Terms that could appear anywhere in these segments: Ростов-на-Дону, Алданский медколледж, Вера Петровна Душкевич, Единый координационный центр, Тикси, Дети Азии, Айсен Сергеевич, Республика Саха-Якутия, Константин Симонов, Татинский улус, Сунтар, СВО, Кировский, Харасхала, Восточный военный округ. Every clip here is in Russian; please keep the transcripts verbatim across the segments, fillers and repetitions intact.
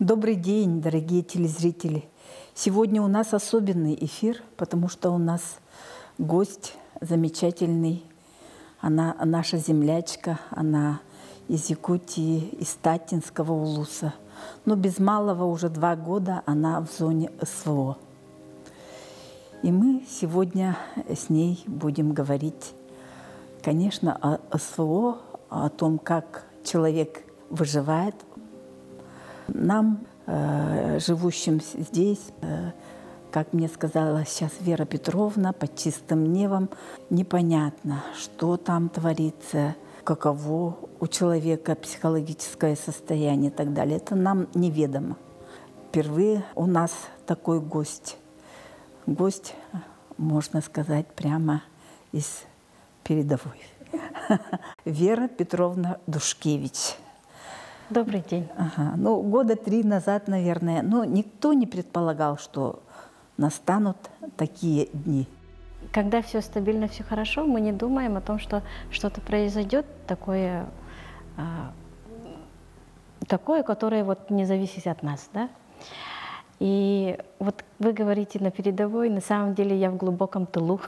Добрый день, дорогие телезрители! Сегодня у нас особенный эфир, потому что у нас гость замечательный. Она наша землячка, она из Якутии, из Татинского улуса. Но без малого уже два года она в зоне СВО. И мы сегодня с ней будем говорить, конечно, о СВО, о том, как человек выживает. Нам, э, живущим здесь, э, как мне сказала сейчас Вера Петровна, под чистым небом, непонятно, что там творится, каково у человека психологическое состояние и так далее. Это нам неведомо. Впервые у нас такой гость. Гость, можно сказать, прямо из передовой. Вера Петровна Душкевич. Добрый день. Ага. Ну, года три назад, наверное, но никто не предполагал, что настанут такие дни. Когда все стабильно, все хорошо, мы не думаем о том, что что-то произойдет такое, такое, которое вот не зависит от нас, да? И вот вы говорите на передовой, на самом деле я в глубоком тылу.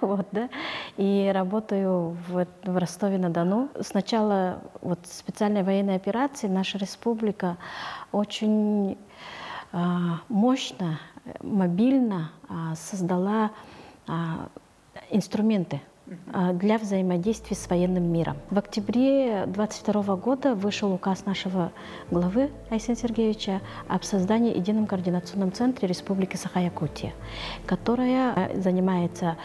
Вот, да? И работаю в, в Ростове-на-Дону. С начала вот, специальной военной операции наша республика очень э, мощно, мобильно э, создала э, инструменты э, для взаимодействия с военным миром. В октябре две тысячи двадцать второго года вышел указ нашего главы Айсена Сергеевича об создании Едином координационном центре Республики Саха-Якутия, которая занимается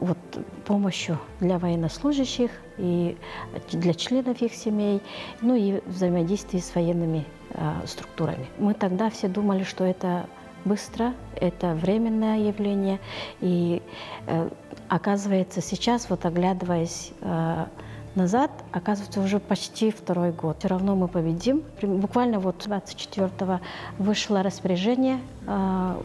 вот, помощью для военнослужащих и для членов их семей, ну и взаимодействие с военными э, структурами. Мы тогда все думали, что это быстро, это временное явление, и э, оказывается сейчас, вот оглядываясь э, назад, оказывается, уже почти второй год. Все равно мы победим. Буквально вот двадцать четвёртого вышло распоряжение э,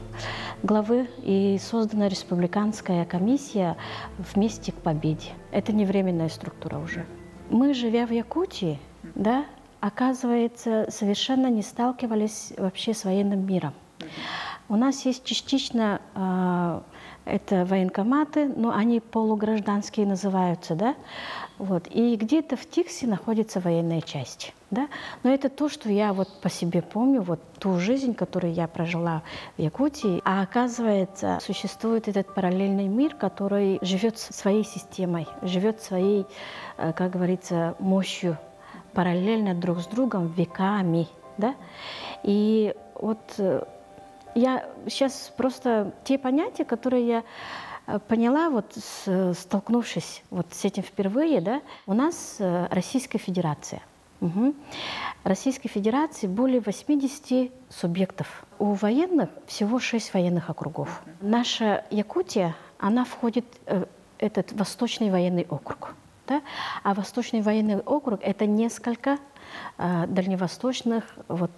главы и создана республиканская комиссия «Вместе к победе». Это не временная структура уже. Мы, живя в Якутии, да, оказывается, совершенно не сталкивались вообще с военным миром. У нас есть частично э, это военкоматы, но они полугражданские называются, да? Вот. И где-то в Тикси находится военная часть, да? Но это то, что я вот по себе помню, вот ту жизнь, которую я прожила в Якутии. А оказывается, существует этот параллельный мир, который живет своей системой, живет своей, как говорится, мощью, параллельно друг с другом веками, да? И вот я сейчас просто те понятия, которые я поняла, вот, с, столкнувшись вот с этим впервые, да, у нас Российская Федерация. Угу. Российской Федерации более восьмидесяти субъектов. У военных всего шесть военных округов. Наша Якутия, она входит в этот Восточный военный округ. Да? А Восточный военный округ – это несколько э, дальневосточных вот,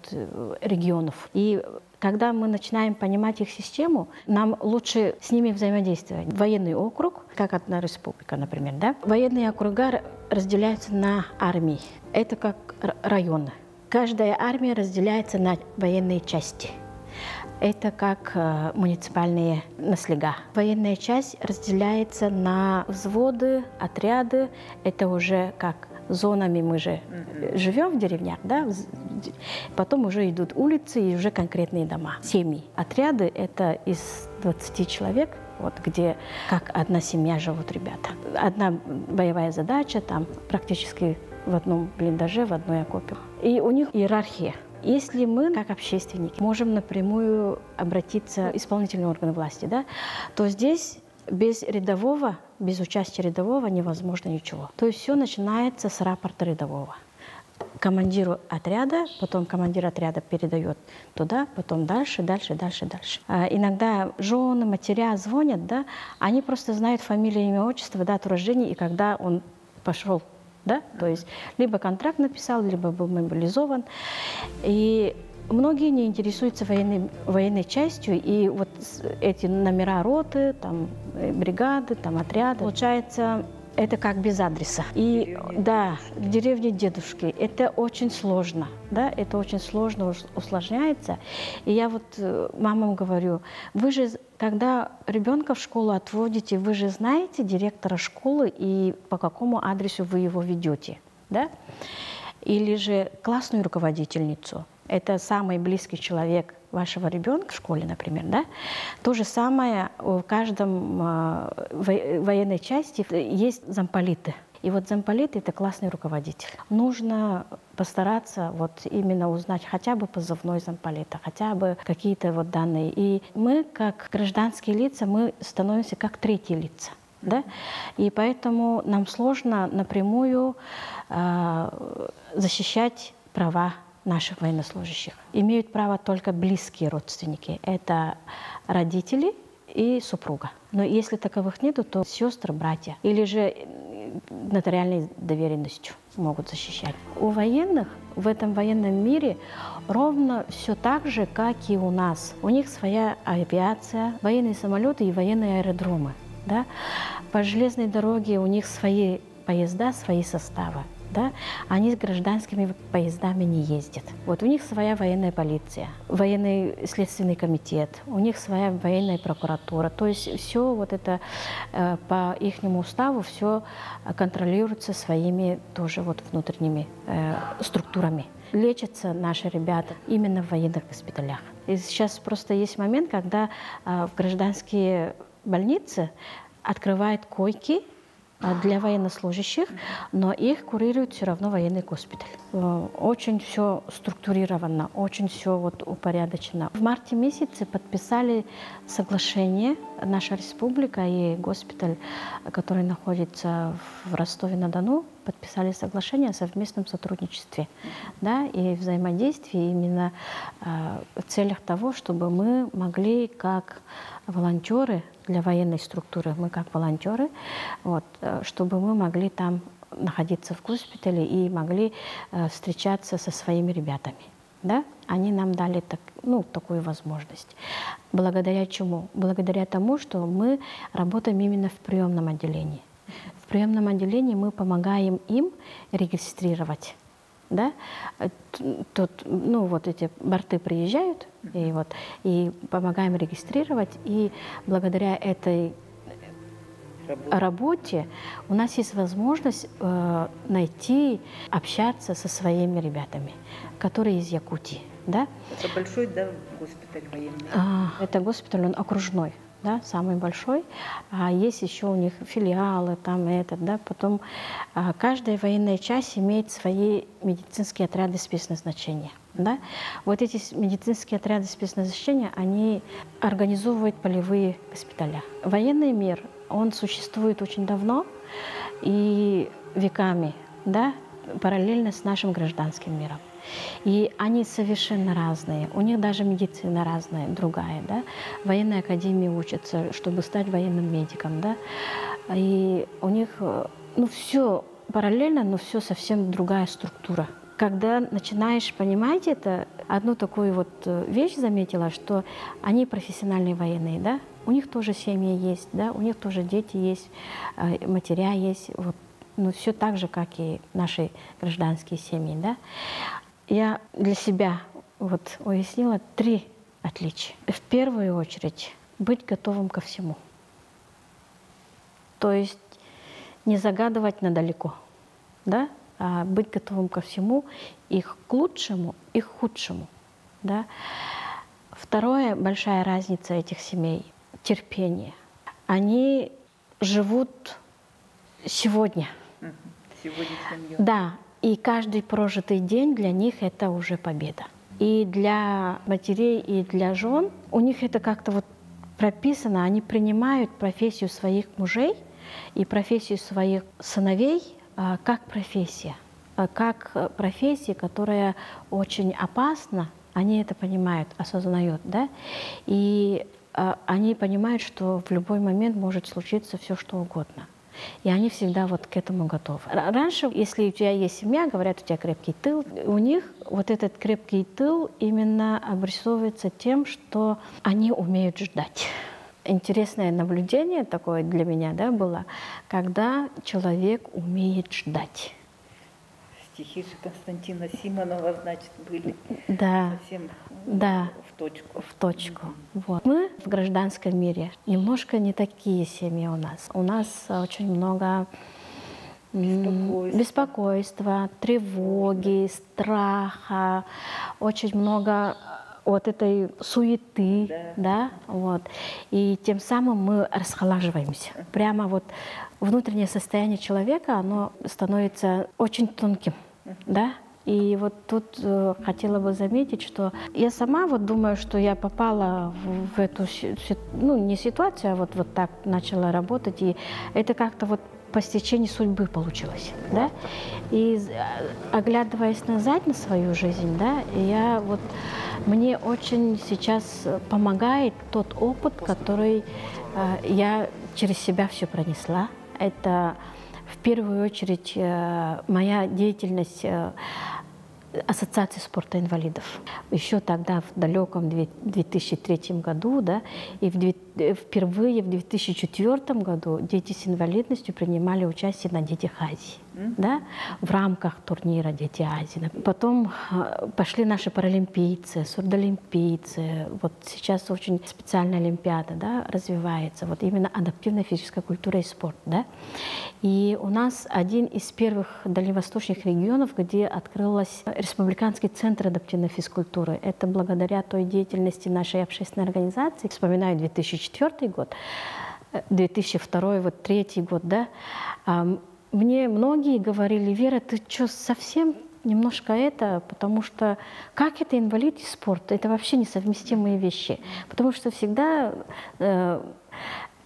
регионов. И когда мы начинаем понимать их систему, нам лучше с ними взаимодействовать. Военный округ, как одна республика, например, да? Военные округа разделяются на армии. Это как районы. Каждая армия разделяется на военные части. Это как э, муниципальные наслега. Военная часть разделяется на взводы, отряды. Это уже как зонами мы же живем в деревнях, да? Потом уже идут улицы и уже конкретные дома, семьи. Отряды – это из двадцати человек, вот, где как одна семья живут ребята. Одна боевая задача, там практически в одном блиндаже, в одной окопе. И у них иерархия. Если мы, как общественники, можем напрямую обратиться к исполнительным органам власти, да, то здесь без рядового, без участия рядового невозможно ничего. То есть все начинается с рапорта рядового. Командиру отряда, потом командир отряда передает туда, потом дальше, дальше, дальше, дальше. А иногда жены, матеря звонят, да, они просто знают фамилию, имя, отчество, дату рождения и когда он пошел, да, то есть либо контракт написал, либо был мобилизован. И многие не интересуются военной, военной частью, и вот эти номера роты, там, бригады, там, отряды. Получается, это как без адреса. И да, в деревне дедушки это очень сложно, да, это очень сложно усложняется. И я вот мамам говорю, вы же, когда ребенка в школу отводите, вы же знаете директора школы и по какому адресу вы его ведете, да? Или же классную руководительницу. Это самый близкий человек вашего ребенка в школе, например, да? То же самое в каждом военной части есть замполиты. И вот замполит – это классный руководитель. Нужно постараться вот именно узнать хотя бы позывной замполита, хотя бы какие-то вот данные. И мы, как гражданские лица, мы становимся как третьи лица. Да? И поэтому нам сложно напрямую э, защищать права наших военнослужащих. Имеют право только близкие родственники. Это родители и супруга. Но если таковых нету, то сестры, братья или же нотариальной доверенностью могут защищать. У военных в этом военном мире ровно все так же, как и у нас. У них своя авиация, военные самолеты и военные аэродромы. Да? По железной дороге у них свои поезда, свои составы. Да? Они с гражданскими поездами не ездят. Вот у них своя военная полиция, военный следственный комитет, у них своя военная прокуратура. То есть все вот это э, по их уставу все контролируется своими тоже вот внутренними э, структурами. Лечатся наши ребята именно в военных госпиталях. И сейчас просто есть момент, когда э, в гражданские больницы открывают койки для военнослужащих, но их курирует все равно военный госпиталь. Очень все структурировано, очень все вот упорядочено. В марте месяце подписали соглашение наша республика и госпиталь, который находится в Ростове-на-Дону, подписали соглашение о совместном сотрудничестве, да, и взаимодействии именно э, в целях того, чтобы мы могли как волонтеры для военной структуры, мы как волонтеры, вот, чтобы мы могли там находиться в госпитале и могли э, встречаться со своими ребятами. Да? Они нам дали так, ну, такую возможность. Благодаря чему? Благодаря тому, что мы работаем именно в приемном отделении. В приемном отделении мы помогаем им регистрировать. Да? Тут, ну, вот эти борты приезжают, и, вот, и помогаем регистрировать. И благодаря этой работе у нас есть возможность э, найти, общаться со своими ребятами, которые из Якутии. Да? Это большой, да, госпиталь военный? А, это госпиталь, он окружной, да, самый большой. А есть еще у них филиалы, там этот, да, потом а, каждая военная часть имеет свои медицинские отряды спецназначения. Да? Вот эти медицинские отряды спецназначения, они организовывают полевые госпиталя. Военный мир, он существует очень давно и веками, да, параллельно с нашим гражданским миром. И они совершенно разные. У них даже медицина разная, другая. Да? В военной академии учатся, чтобы стать военным медиком. Да? И у них, ну, все параллельно, но все совсем другая структура. Когда начинаешь понимать это, одну такую вот вещь заметила, что они профессиональные военные, да? У них тоже семьи есть, да? У них тоже дети есть, матеря есть. Вот. Ну, все так же, как и наши гражданские семьи, да? Я для себя вот уяснила три отличия. В первую очередь, быть готовым ко всему. То есть не загадывать надалеко, да? А быть готовым ко всему, и к лучшему, и к худшему, да? Второе, большая разница этих семей – терпение. Они живут сегодня. Сегодня семья. Да, и каждый прожитый день для них это уже победа. И для матерей, и для жен у них это как-то вот прописано. Они принимают профессию своих мужей и профессию своих сыновей как профессия, как профессия, которая очень опасна. Они это понимают, осознают, да, и они понимают, что в любой момент может случиться все, что угодно. И они всегда вот к этому готовы. Раньше, если у тебя есть семья, говорят, у тебя крепкий тыл. У них вот этот крепкий тыл именно обрисовывается тем, что они умеют ждать. интересное наблюдение такое для меня, да, было, когда человек умеет ждать. Стихи же Константина Симонова, значит, были, да, совсем, ну, да, в точку. В точку. Mm-hmm. Вот. Мы в гражданском мире немножко не такие семьи у нас. У нас очень много беспокойства, беспокойства, тревоги, страха, очень много вот этой суеты, да, да, вот. И тем самым мы расхолаживаемся. Прямо вот внутреннее состояние человека, оно становится очень тонким, да. И вот тут э, хотела бы заметить, что я сама вот думаю, что я попала в, в эту, ну, не ситуацию, а вот, вот так начала работать, и это как-то вот по стечению судьбы получилось, да. И оглядываясь назад на свою жизнь, да, я вот, мне очень сейчас помогает тот опыт, который э, я через себя все пронесла. Это в первую очередь э, моя деятельность э, Ассоциации спорта инвалидов. Еще тогда, в далеком две тысячи третьем году, да, и в, впервые в две тысячи четвёртом году дети с инвалидностью принимали участие на Детях Азии, mm-hmm, да, в рамках турнира «Дети Азии». Потом пошли наши паралимпийцы, сурдолимпийцы. Вот сейчас очень специальная олимпиада, да, развивается, вот именно адаптивная физическая культура и спорт. Да. И у нас один из первых дальневосточных регионов, где открылась Республиканский центр адаптивной физкультуры. Это благодаря той деятельности нашей общественной организации. Вспоминаю две тысячи четвёртый год, две тысячи второй, вот две тысячи третий год, да. Мне многие говорили: Вера, ты что, совсем немножко это, потому что как это инвалид и спорт? Это вообще несовместимые вещи. Потому что всегда, э,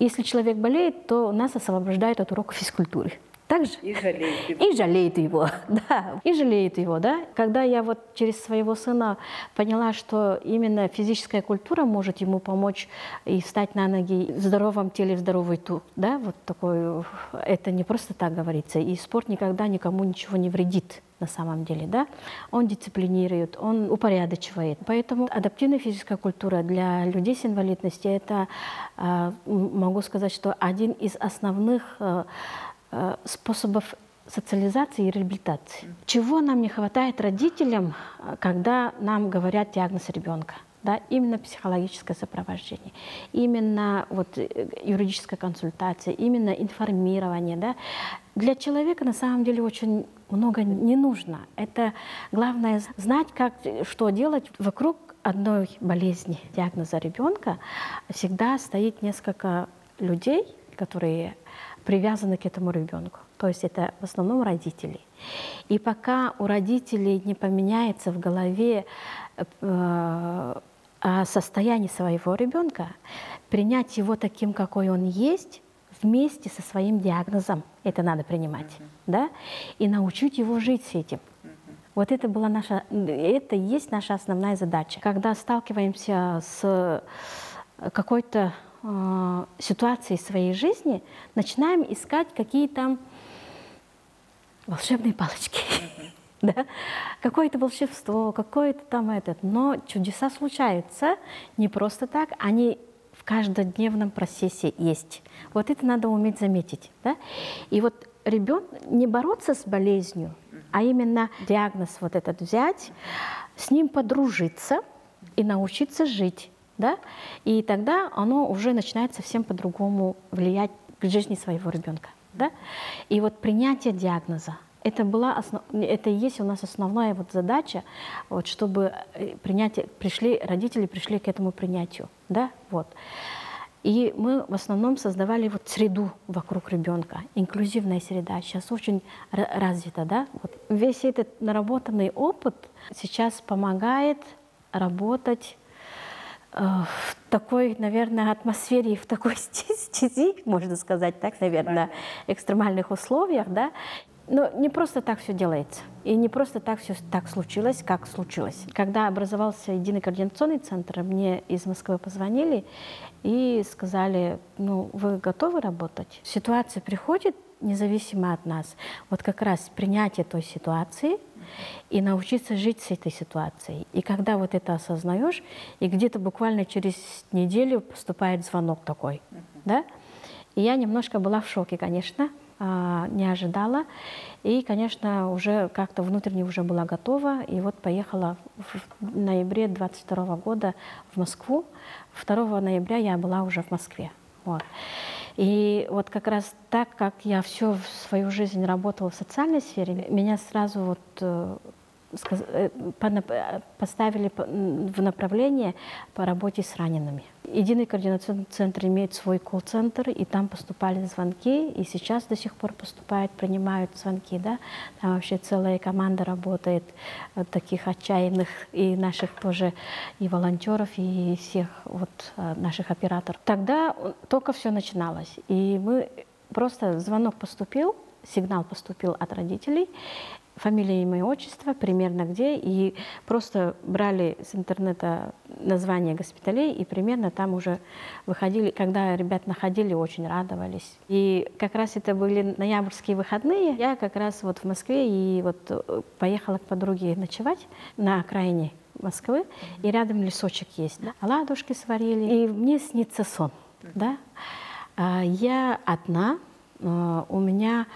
если человек болеет, то нас освобождает от урока физкультуры. Также? И жалеет его. И жалеет его, да. И жалеет его, да. Когда я вот через своего сына поняла, что именно физическая культура может ему помочь и встать на ноги в здоровом теле, в здоровый дух, да, вот такой, это не просто так говорится. И спорт никогда никому ничего не вредит на самом деле, да. Он дисциплинирует, он упорядочивает. Поэтому адаптивная физическая культура для людей с инвалидностью, это, могу сказать, что один из основных способов социализации и реабилитации. Чего нам не хватает родителям, когда нам говорят диагноз ребенка? Да, именно психологическое сопровождение, именно вот юридическая консультация, именно информирование. Да. Для человека на самом деле очень много не нужно. Это главное — знать, как, что делать. Вокруг одной болезни, диагноза ребенка всегда стоит несколько людей, которые привязаны к этому ребенку. То есть это в основном родители. И пока у родителей не поменяется в голове э, состояние своего ребенка, принять его таким, какой он есть, вместе со своим диагнозом, это надо принимать, mm-hmm, да, и научить его жить с этим. Вот это была наша, это и есть наша основная задача. Когда сталкиваемся с какой-то ситуации своей жизни, начинаем искать какие там волшебные палочки, да? Какое-то волшебство, какое-то там этот. Но чудеса случаются не просто так, они в каждодневном процессе есть. Вот это надо уметь заметить, да? И вот ребенок, не бороться с болезнью, а именно диагноз вот этот взять, с ним подружиться и научиться жить. Да? И тогда оно уже начинает совсем по-другому влиять к жизни своего ребенка. Да? И вот принятие диагноза, это, была основ... это и есть у нас основная вот задача, вот, чтобы принятие... пришли, родители пришли к этому принятию. Да? Вот. И мы в основном создавали вот среду вокруг ребенка, инклюзивная среда, сейчас очень развита. Да? Вот. Весь этот наработанный опыт сейчас помогает работать в такой, наверное, атмосфере, в такой стези, можно сказать так, наверное, экстремальных условиях, да. Но не просто так все делается. И не просто так все так случилось, как случилось. Когда образовался Единый координационный центр, мне из Москвы позвонили и сказали: ну, вы готовы работать? Ситуация приходит независимо от нас. Вот как раз принятие той ситуации, и научиться жить с этой ситуацией. И когда вот это осознаешь, и где-то буквально через неделю поступает звонок такой, uh-huh. да? И я немножко была в шоке, конечно, не ожидала. И, конечно, уже как-то внутренне уже была готова. И вот поехала в ноябре двадцать второго года в Москву. второго ноября я была уже в Москве. Вот. И вот как раз так, как я всю свою жизнь работала в социальной сфере, меня сразу вот поставили в направление по работе с ранеными. Единый координационный центр имеет свой колл-центр, и там поступали звонки, и сейчас до сих пор поступают, принимают звонки, да. Там вообще целая команда работает, таких отчаянных, и наших тоже, и волонтеров, и всех вот наших операторов. Тогда только все начиналось, и мы просто звонок поступил, сигнал поступил от родителей, фамилия, имя, отчество, примерно где, и просто брали с интернета названия госпиталей, и примерно там уже выходили, когда ребят находили, очень радовались. И как раз это были ноябрьские выходные, я как раз вот в Москве и вот поехала к подруге ночевать на окраине Москвы, mm-hmm. и рядом лесочек есть, да? Оладушки сварили, и мне снится сон, mm-hmm. да? А, я одна, а, у меня...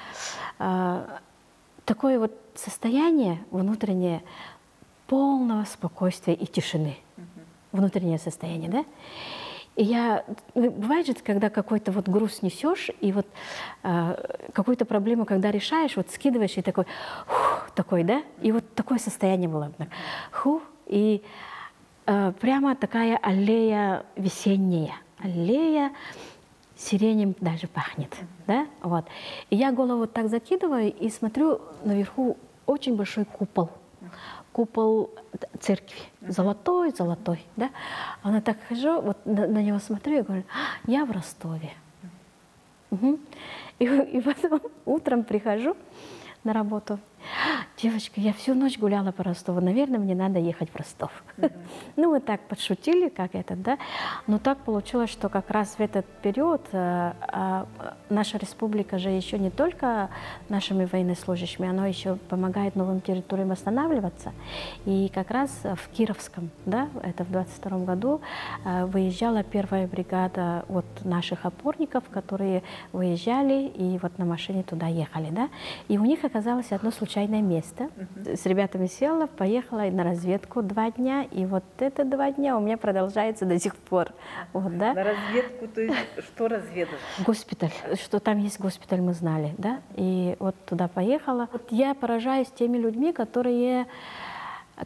А, такое вот состояние внутреннее полного спокойствия и тишины. Mm-hmm. Внутреннее состояние, да? И я... Бывает же, когда какой-то вот груз несешь, и вот э, какую-то проблему, когда решаешь, вот скидываешь, и такой... Хух, такой, да? И вот такое состояние было. Хух, и э, прямо такая аллея весенняя. Аллея... сиренем даже пахнет, mm-hmm. да, вот. И я голову вот так закидываю и смотрю, наверху очень большой купол, купол церкви, mm-hmm. золотой, золотой, да. Она так хожу, вот на, на него смотрю и говорю, а, я в Ростове. Mm-hmm. Угу. И, и потом утром прихожу на работу, а, девочка, я всю ночь гуляла по Ростову, наверное, мне надо ехать в Ростов. Mm-hmm. Ну, мы так подшутили, как это, да, но так получилось, что как раз в этот период э, э, наша республика же еще не только нашими военнослужащими, она еще помогает новым территориям останавливаться, и как раз в Кировском, да, это в двадцать втором году э, выезжала первая бригада вот наших опорников, которые выезжали и вот на машине туда ехали, да, и у них оказалось одно случайное место, uh-huh. с ребятами села, поехала на разведку два дня, и вот это два дня у меня продолжается до сих пор. Вот, да? На разведку, то есть что разведывать? Госпиталь, что там есть госпиталь, мы знали, да, и вот туда поехала. Вот я поражаюсь теми людьми, которые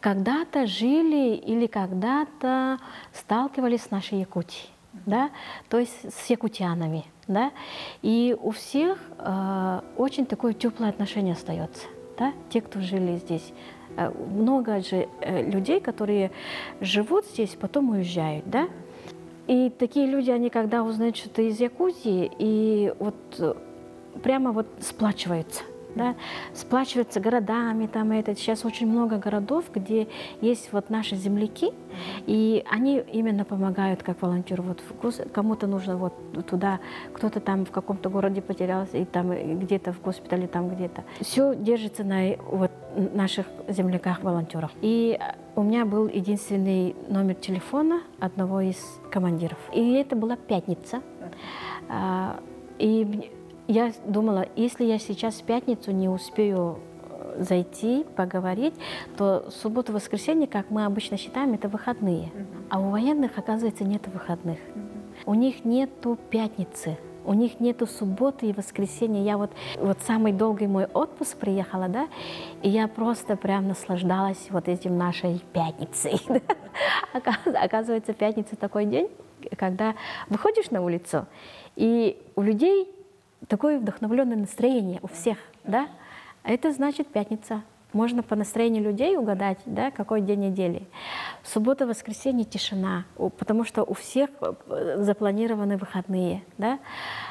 когда-то жили или когда-то сталкивались с нашей Якутией, да, то есть с якутянами, да, и у всех э, очень такое теплое отношение остается, да, те, кто жили здесь. Много же людей, которые живут здесь, потом уезжают, да? И такие люди, они когда узнают, что ты из Якутии, и вот прямо вот сплачиваются, да? Сплачиваются городами, там это. Сейчас очень много городов, где есть вот наши земляки, и они именно помогают как волонтеры. Вот кому-то нужно вот туда, кто-то там в каком-то городе потерялся, и там где-то в госпитале, там где-то. Все держится на вот наших земляках-волонтерах. И у меня был единственный номер телефона одного из командиров. И это была пятница. И я думала, если я сейчас в пятницу не успею зайти, поговорить, то субботу-воскресенье, как мы обычно считаем, это выходные. Mm-hmm. А у военных, оказывается, нет выходных. Mm-hmm. У них нету пятницы, у них нету субботы и воскресенья. Я вот, вот самый долгий мой отпуск приехала, да, и я просто прям наслаждалась вот этим нашей пятницей. Оказывается, пятница такой день, когда выходишь на улицу, и у людей такое вдохновленное настроение, у всех, да. Это значит пятница. Можно по настроению людей угадать, да, какой день недели. Суббота, воскресенье, тишина, потому что у всех запланированы выходные, да.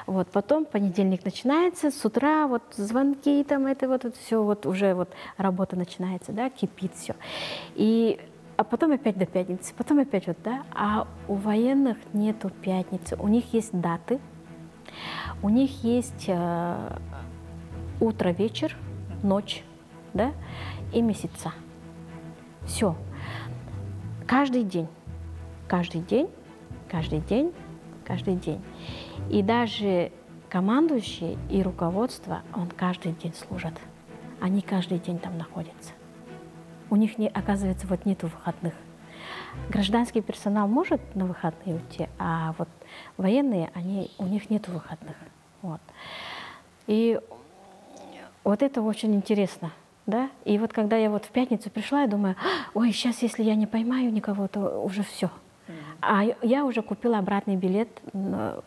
Вот потом понедельник начинается, с утра вот звонки там это вот, вот все вот уже вот работа начинается, да, кипит все. И а потом опять до пятницы, потом опять вот, да. А у военных нету пятницы, у них есть даты, у них есть э, утро, вечер, ночь, да, и месяца. Все. Каждый день. Каждый день, каждый день, каждый день. И даже командующие и руководство, он каждый день служат. Они каждый день там находятся. У них, не, оказывается, вот нету выходных. Гражданский персонал может на выходные уйти, а вот военные, они, у них нету выходных. Вот. И вот это очень интересно. Да? И вот когда я вот в пятницу пришла, я думаю, ой, сейчас, если я не поймаю никого, то уже все. А я уже купила обратный билет в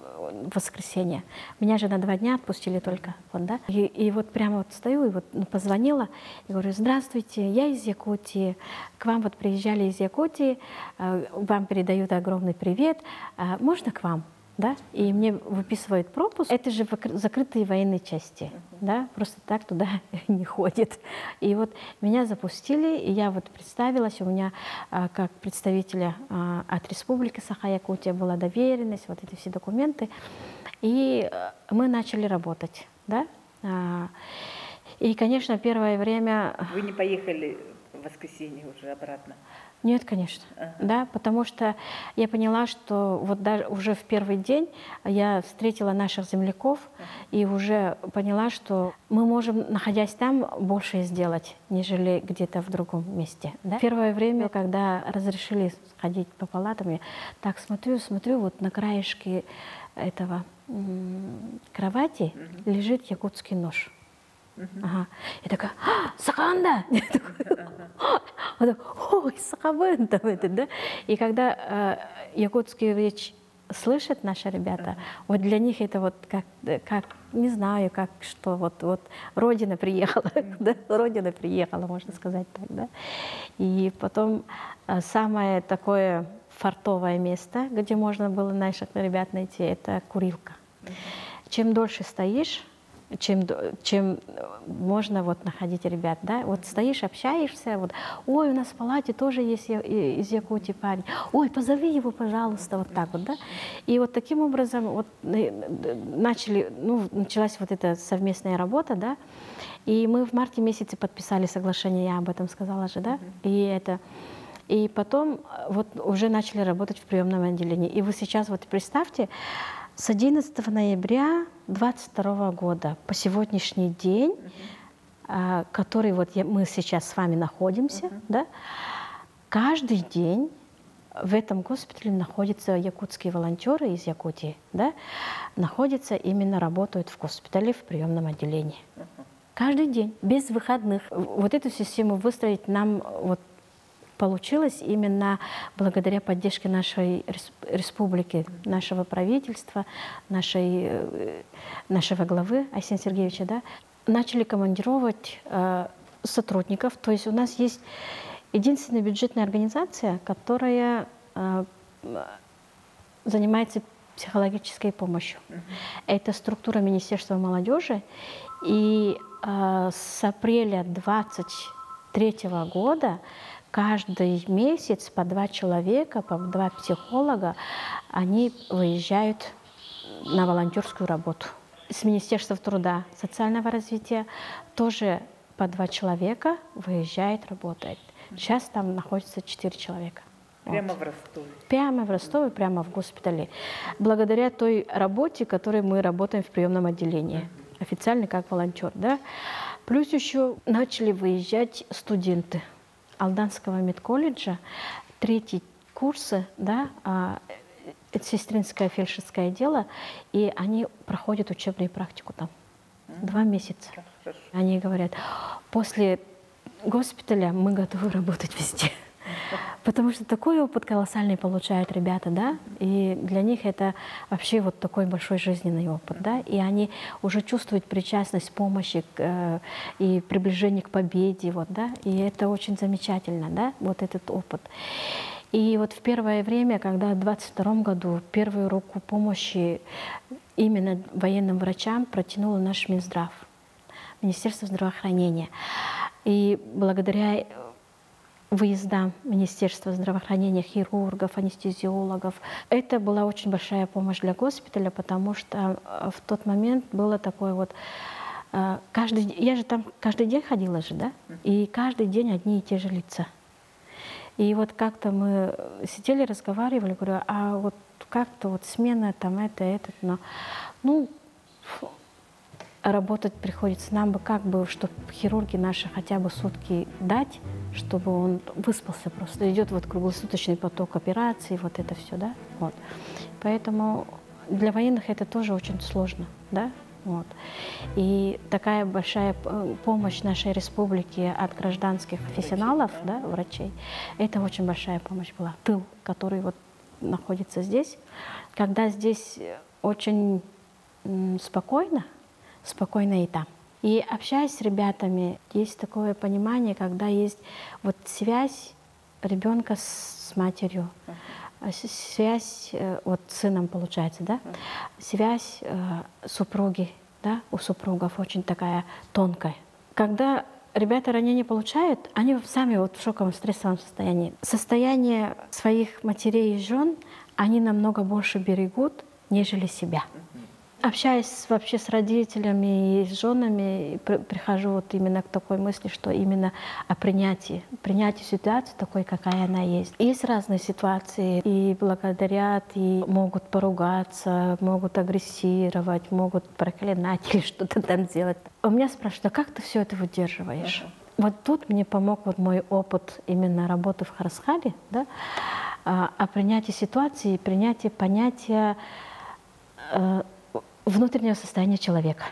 воскресенье. Меня же на два дня отпустили только. Вот, да? и, и вот прямо вот стою, и вот позвонила, и говорю, здравствуйте, я из Якутии. К вам вот приезжали из Якутии, вам передают огромный привет. Можно к вам? Да? И мне выписывают пропуск. Это же закрытые военные части. Uh-huh. Да? Просто так туда не ходят. И вот меня запустили, и я вот представилась. У меня а, как представителя а, от Республики Саха-Якутия была доверенность, вот эти все документы. И а, мы начали работать. Да? А, и, конечно, первое время... Вы не поехали в воскресенье уже обратно? Нет, конечно, ага. Да, потому что я поняла, что вот даже уже в первый день я встретила наших земляков, ага. И уже поняла, что мы можем, находясь там, больше сделать, нежели где-то в другом месте. Да? Первое время, когда разрешили ходить по палатам, так смотрю, смотрю, вот на краешке этого кровати ага. лежит якутский нож. Ага. Я такая, а, саханда! Ага. Ой, сахабын там это, да? И когда э, якутскую речь слышат наши ребята, ага. вот для них это вот как, как не знаю, как что, вот, вот родина приехала, да? Родина приехала, можно сказать так, да? И потом э, самое такое фартовое место, где можно было наших ребят найти, это курилка. Ага. Чем дольше стоишь, Чем, чем можно вот находить ребят, да? Вот стоишь, общаешься, вот, ой, у нас в палате тоже есть из Якутии парень, ой, позови его, пожалуйста, вот так вот, да? И вот таким образом вот начали, ну, началась вот эта совместная работа, да? И мы в марте месяце подписали соглашение, я об этом сказала же, да? И это... И потом вот уже начали работать в приемном отделении. И вы сейчас вот представьте, с одиннадцатого ноября две тысячи двадцать второго года по сегодняшний день, uh-huh. который вот я, мы сейчас с вами находимся, uh-huh. да, каждый день в этом госпитале находятся якутские волонтеры из Якутии, да, находятся, именно работают в госпитале, в приемном отделении. Uh-huh. Каждый день, без выходных. Вот эту систему выстроить нам вот получилось именно благодаря поддержке нашей республики, нашего правительства, нашей, нашего главы Айсена Сергеевича. Да? Начали командировать э, сотрудников. То есть у нас есть единственная бюджетная организация, которая э, занимается психологической помощью. Mm-hmm. Это структура Министерства молодежи. И э, с апреля две тысячи двадцать третьего года каждый месяц по два человека, по два психолога, они выезжают на волонтерскую работу. С Министерства труда, социального развития тоже по два человека выезжает, работает. Сейчас там находится четыре человека. Прямо вот. В Ростове? Прямо в Ростове, прямо в госпитале. Благодаря той работе, которой мы работаем в приемном отделении. Официально как волонтер, да? Плюс еще начали выезжать студенты Алданского медколледжа, третий курсы, да, сестринское фельдшерское дело, и они проходят учебную практику там два месяца. Они говорят, после госпиталя мы готовы работать везде. Потому что такой опыт колоссальный получают ребята, да, и для них это вообще вот такой большой жизненный опыт, да, и они уже чувствуют причастность, помощи э, и приближение к победе, вот, да, и это очень замечательно, да, вот этот опыт. И вот в первое время, когда в двадцать втором году первую руку помощи именно военным врачам протянуло наш Минздрав, Министерство здравоохранения, и благодаря выезда Министерства здравоохранения, хирургов, анестезиологов. Это была очень большая помощь для госпиталя, потому что в тот момент было такое вот Каждый, я же там каждый день ходила же, да? И каждый день одни и те же лица. И вот как-то мы сидели, разговаривали, говорю, а вот как-то вот смена там это, это, но, ну, работать приходится. Нам бы как бы, чтобы хирурги наши хотя бы сутки дать, чтобы он выспался просто. Идет вот круглосуточный поток операций, вот это все, да? Вот. Поэтому для военных это тоже очень сложно, да? Вот. И такая большая помощь нашей республики от гражданских профессионалов, да, врачей, это очень большая помощь была. Тыл, который вот находится здесь. Когда здесь очень спокойно, спокойно и там. И общаясь с ребятами, есть такое понимание, когда есть вот связь ребенка с матерью, связь вот с сыном получается, да, связь э, супруги, да, у супругов очень такая тонкая. Когда ребята ранения получают, они сами вот в шоковом стрессовом состоянии. Состояние своих матерей и жен они намного больше берегут, нежели себя. Общаясь вообще с родителями и с женами, прихожу вот именно к такой мысли, что именно о принятии, принятии ситуации такой, какая она есть. Есть разные ситуации, и благодарят, и могут поругаться, могут агрессировать, могут проклинать или что-то там делать. У меня спрашивают, а как ты все это выдерживаешь? Uh-huh. Вот тут мне помог вот мой опыт именно работы в Харасхале, да, о принятии ситуации, принятии понятия внутреннего состояния человека.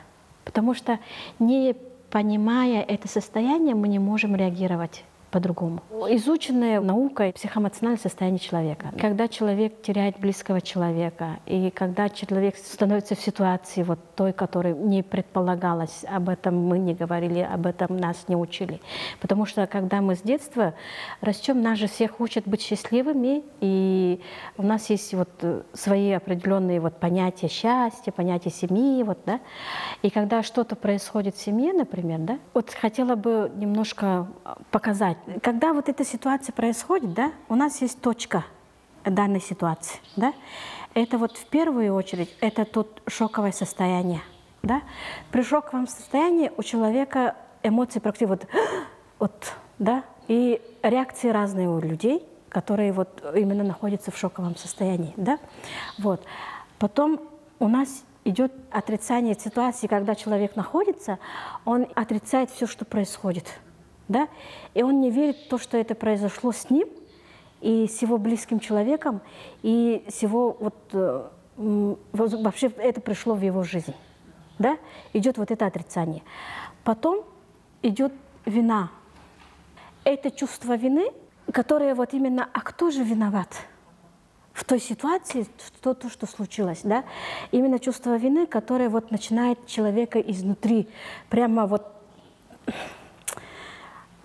Потому что, не понимая это состояние, мы не можем реагировать по-другому. Изученная наукой психоэмоциональное состояние человека. Когда человек теряет близкого человека, и когда человек становится в ситуации вот той, которой не предполагалось, об этом мы не говорили, об этом нас не учили. Потому что, когда мы с детства растем, нас же всех учат быть счастливыми, и у нас есть вот свои определенные вот понятия счастья, понятия семьи, вот, да. И когда что-то происходит в семье, например, да, вот хотела бы немножко показать. Когда вот эта ситуация происходит, да, у нас есть точка данной ситуации, да. Это вот в первую очередь, это тот шоковое состояние, да. При шоковом состоянии у человека эмоции практически вот, вот, да, и реакции разные у людей, которые вот именно находятся в шоковом состоянии, да. Вот. Потом у нас идет отрицание ситуации, когда человек находится, он отрицает все, что происходит. Да? И он не верит в то, что это произошло с ним и с его близким человеком, и с его, вот, э, вообще это пришло в его жизнь. Да? Идет вот это отрицание. Потом идет вина. Это чувство вины, которое вот именно, а кто же виноват в той ситуации, то, то что случилось, да? Именно чувство вины, которое вот начинает человека изнутри, прямо вот...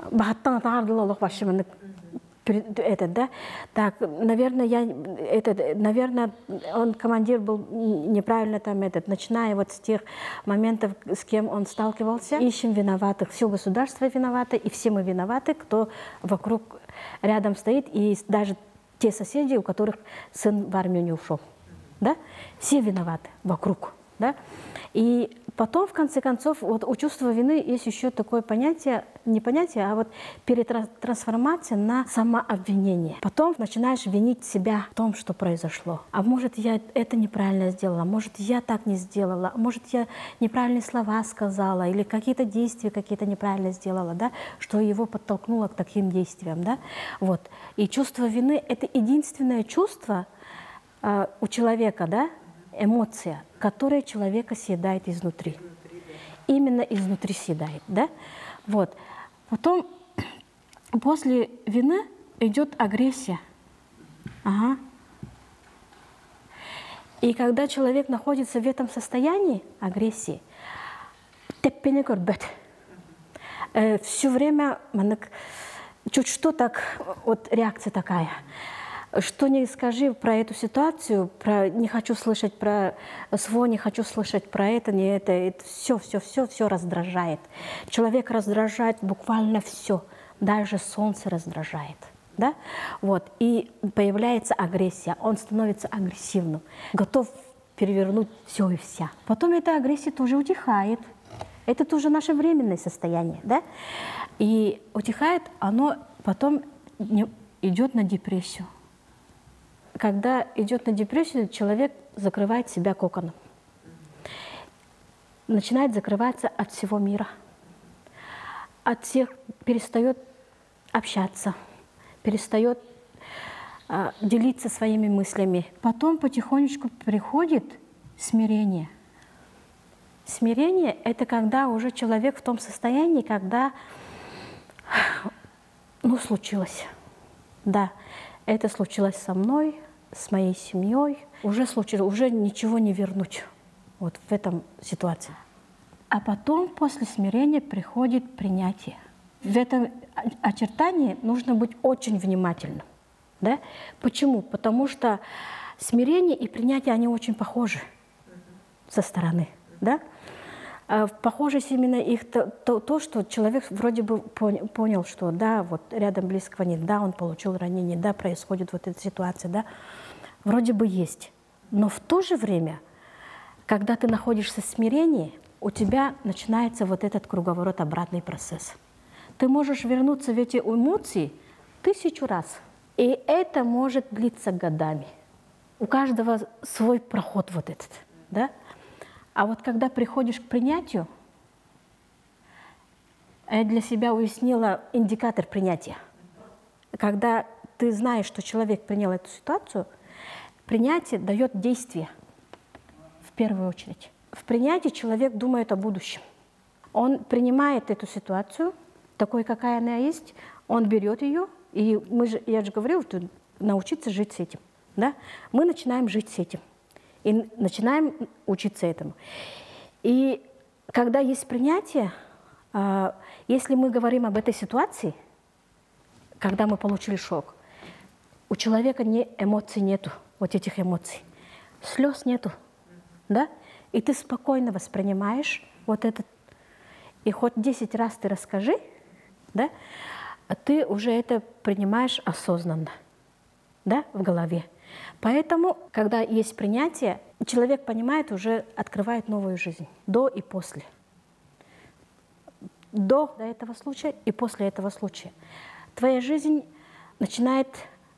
Это, да? Так, наверное, я, это, наверное, он командир был неправильно там этот, начиная вот с тех моментов, с кем он сталкивался. Ищем виноватых, все государство виновато, и все мы виноваты, кто вокруг, рядом стоит, и даже те соседи, у которых сын в армию не ушел, да? Все виноваты вокруг, да? И потом, в конце концов, вот у чувства вины есть еще такое понятие, не понятие, а вот перетрансформация на самообвинение. Потом начинаешь винить себя в том, что произошло. А может, я это неправильно сделала, может, я так не сделала, может, я неправильные слова сказала или какие-то действия какие-то неправильно сделала, да, что его подтолкнуло к таким действиям, да. Вот. И чувство вины – это единственное чувство э, у человека, да, эмоция, которая человека съедает изнутри. изнутри да. Именно изнутри съедает, да? Вот. Потом, после вины идет агрессия. Ага. И когда человек находится в этом состоянии агрессии, э, все время чуть что так, вот реакция такая. Что не скажи про эту ситуацию, про не хочу слышать про сво, не хочу слышать про это, не это, это все, все, все, все раздражает. Человек раздражает буквально все, даже солнце раздражает, да? Вот. И появляется агрессия, он становится агрессивным, готов перевернуть все и вся. Потом эта агрессия тоже утихает, Это тоже наше временное состояние, да? И утихает, оно потом идет на депрессию. Когда идет на депрессию, человек закрывает себя коконом. Начинает закрываться от всего мира. От всех перестает общаться, перестает а, делиться своими мыслями. Потом потихонечку приходит смирение. Смирение – это когда уже человек в том состоянии, когда, ну, случилось. Да, это случилось со мной, с моей семьей. Уже случилось, уже ничего не вернуть вот в этом ситуации. А потом после смирения приходит принятие. В этом очертании нужно быть очень внимательным. Да? Почему? Потому что смирение и принятие, они очень похожи со стороны. Да? Похожесть именно их то, то, то, что человек вроде бы понял, что да, вот рядом близкого нет, да, он получил ранение, да, происходит вот эта ситуация, да, вроде бы есть. Но в то же время, когда ты находишься в смирении, у тебя начинается вот этот круговорот, обратный процесс. Ты можешь вернуться в эти эмоции тысячу раз, и это может длиться годами. У каждого свой проход вот этот, да? А вот когда приходишь к принятию, я для себя уяснила индикатор принятия. Когда ты знаешь, что человек принял эту ситуацию, принятие дает действие в первую очередь. В принятии человек думает о будущем. Он принимает эту ситуацию, такой, какая она есть, он берет ее, и мы же, я же говорила, что научиться жить с этим. Да? Мы начинаем жить с этим. И начинаем учиться этому. И когда есть принятие, если мы говорим об этой ситуации, когда мы получили шок, у человека не, эмоций нету, вот этих эмоций, слез нету, да? И ты спокойно воспринимаешь вот этот, и хоть десять раз ты расскажи, да? А ты уже это принимаешь осознанно, да, в голове. Поэтому, когда есть принятие, человек понимает, уже открывает новую жизнь. До и после. До этого случая и после этого случая. Твоя жизнь начинает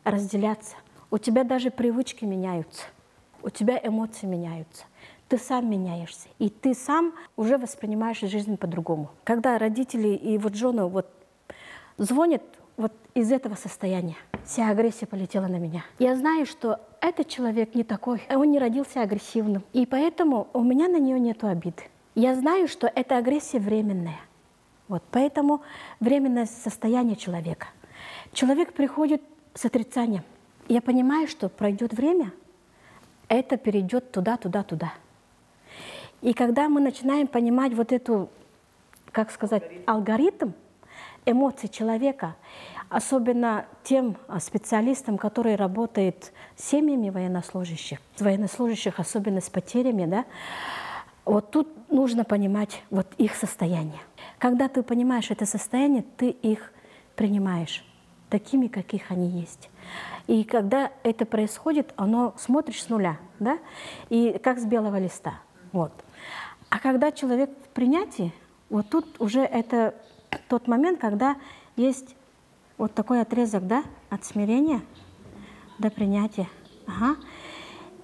разделяться. У тебя даже привычки меняются. У тебя эмоции меняются. Ты сам меняешься. И ты сам уже воспринимаешь жизнь по-другому. Когда родители и вот жены вот звонят, вот из этого состояния вся агрессия полетела на меня. Я знаю, что этот человек не такой, он не родился агрессивным, и поэтому у меня на нее нет обиды. Я знаю, что эта агрессия временная, вот, поэтому временное состояние человека. Человек приходит с отрицанием. Я понимаю, что пройдет время, это перейдет туда, туда, туда. И когда мы начинаем понимать вот эту, как сказать, алгоритм, эмоции человека, особенно тем специалистам, которые работают с семьями военнослужащих, военнослужащих, особенно с потерями, да, вот тут нужно понимать вот их состояние. Когда ты понимаешь это состояние, ты их принимаешь такими, каких они есть. И когда это происходит, оно смотришь с нуля, да, и как с белого листа. Вот. А когда человек в принятии, вот тут уже это тот момент, когда есть вот такой отрезок, да, от смирения до принятия. Ага.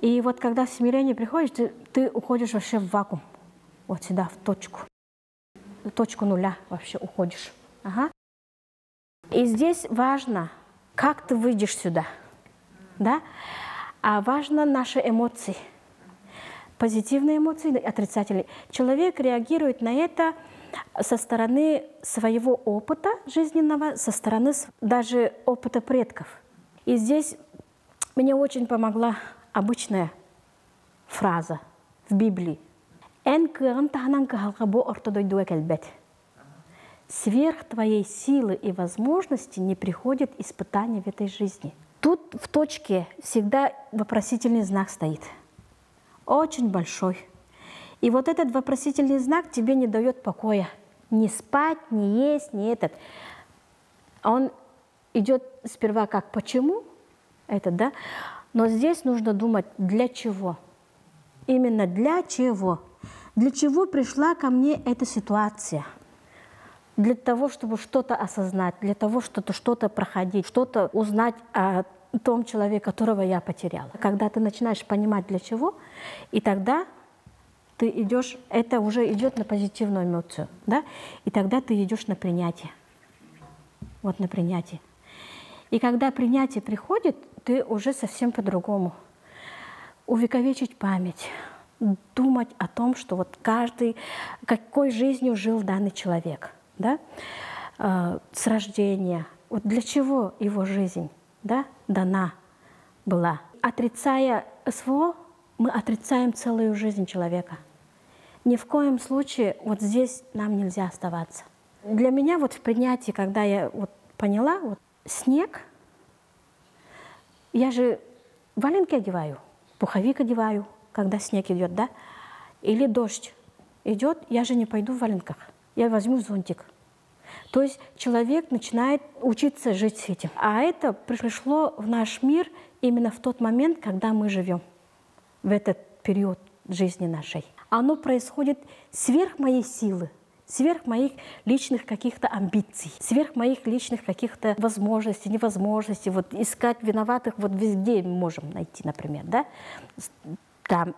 И вот когда в смирение приходишь, ты, ты уходишь вообще в вакуум, вот сюда, в точку. В точку нуля вообще уходишь. Ага. И здесь важно, как ты выйдешь сюда, да? А важно наши эмоции. Позитивные эмоции, отрицательные. Человек реагирует на это со стороны своего опыта жизненного, со стороны даже опыта предков. И здесь мне очень помогла обычная фраза в Библии. Сверх твоей силы и возможности не приходит испытание в этой жизни. Тут в точке всегда вопросительный знак стоит. Очень большой. И вот этот вопросительный знак тебе не дает покоя. Не спать, не есть, не этот. Он идет сперва как почему, этот, да? Но здесь нужно думать, для чего. Именно для чего. Для чего пришла ко мне эта ситуация? Для того, чтобы что-то осознать, для того, чтобы что-то проходить, что-то узнать о том человеке, которого я потеряла. Когда ты начинаешь понимать, для чего, и тогда ты идешь, это уже идет на позитивную эмоцию, да? И тогда ты идешь на принятие. Вот на принятие. И когда принятие приходит, ты уже совсем по-другому. Увековечить память, думать о том, что вот каждый, какой жизнью жил данный человек, да? э, с рождения, вот для чего его жизнь, да, дана была. Отрицая СВО, мы отрицаем целую жизнь человека. Ни в коем случае вот здесь нам нельзя оставаться. Для меня вот в принятии, когда я вот поняла, вот, снег, я же валенки одеваю, пуховик одеваю, когда снег идет, да? Или дождь идет, я же не пойду в валенках, я возьму зонтик. То есть человек начинает учиться жить с этим. А это пришло в наш мир именно в тот момент, когда мы живем, в этот период жизни нашей. Оно происходит сверх моей силы, сверх моих личных каких-то амбиций, сверх моих личных каких-то возможностей, невозможностей. Вот искать виноватых вот везде мы можем найти, например, да? Там,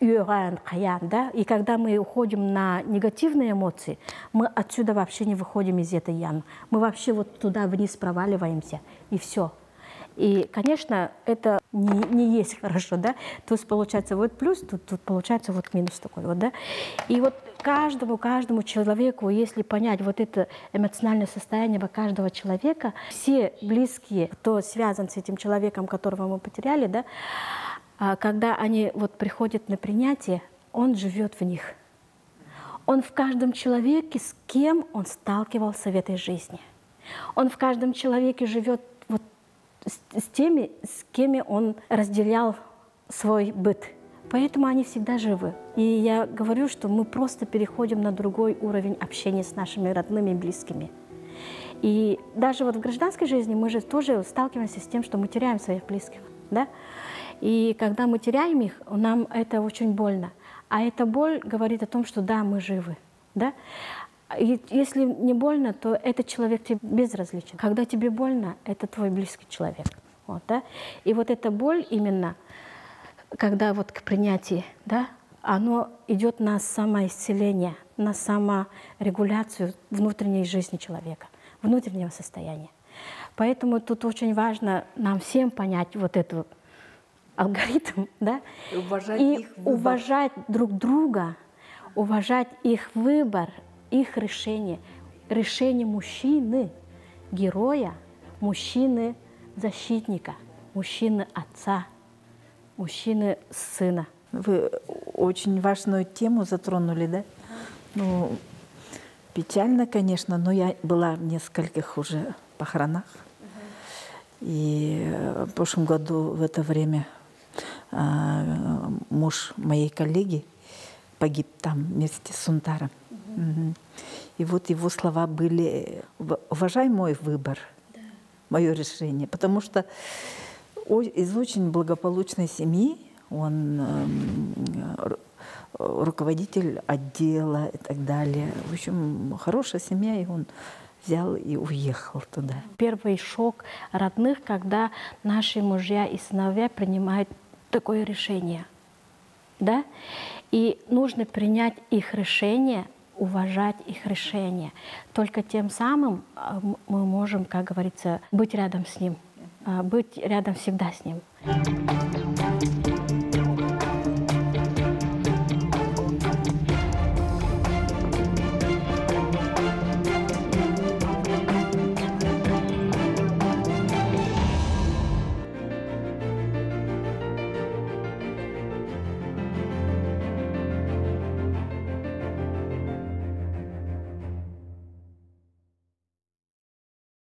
да? И когда мы уходим на негативные эмоции, мы отсюда вообще не выходим из этой ямы. Мы вообще вот туда вниз проваливаемся, и все. И, конечно, это не, не есть хорошо, да? Тут получается вот плюс, тут, тут получается вот минус такой вот, да? И вот каждому, каждому человеку, если понять вот это эмоциональное состояние каждого человека, все близкие, кто связан с этим человеком, которого мы потеряли, да, когда они вот приходят на принятие, он живет в них. Он в каждом человеке, с кем он сталкивался в этой жизни. Он в каждом человеке живет вот с теми, с кем он разделял свой быт. Поэтому они всегда живы. И я говорю, что мы просто переходим на другой уровень общения с нашими родными и близкими. И даже вот в гражданской жизни мы же тоже сталкиваемся с тем, что мы теряем своих близких, да? И когда мы теряем их, нам это очень больно. А эта боль говорит о том, что да, мы живы, да? И если не больно, то этот человек тебе безразличен. Когда тебе больно, это твой близкий человек. Вот, да? И вот эта боль именно, когда вот к принятию, да, оно идет на самоисцеление, на саморегуляцию внутренней жизни человека, внутреннего состояния. Поэтому тут очень важно нам всем понять вот эту алгоритм, да, и уважать, и их уважать друг друга, уважать их выбор, их решение, решение мужчины, героя, мужчины защитника, мужчины отца, мужчины сына. Вы очень важную тему затронули, да? Ну, печально, конечно, но я была в нескольких уже похоронах, и в прошлом году в это время муж моей коллеги погиб там вместе с Сунтаром. Угу. И вот его слова были: уважай мой выбор, да, мое решение. Потому что из очень благополучной семьи он руководитель отдела и так далее. В общем, хорошая семья, и он взял и уехал туда. Первый шок родных, когда наши мужья и сыновья принимают такое решение, да? И нужно принять их решение, уважать их решение. Только тем самым мы можем, как говорится, быть рядом с ним, быть рядом всегда с ним.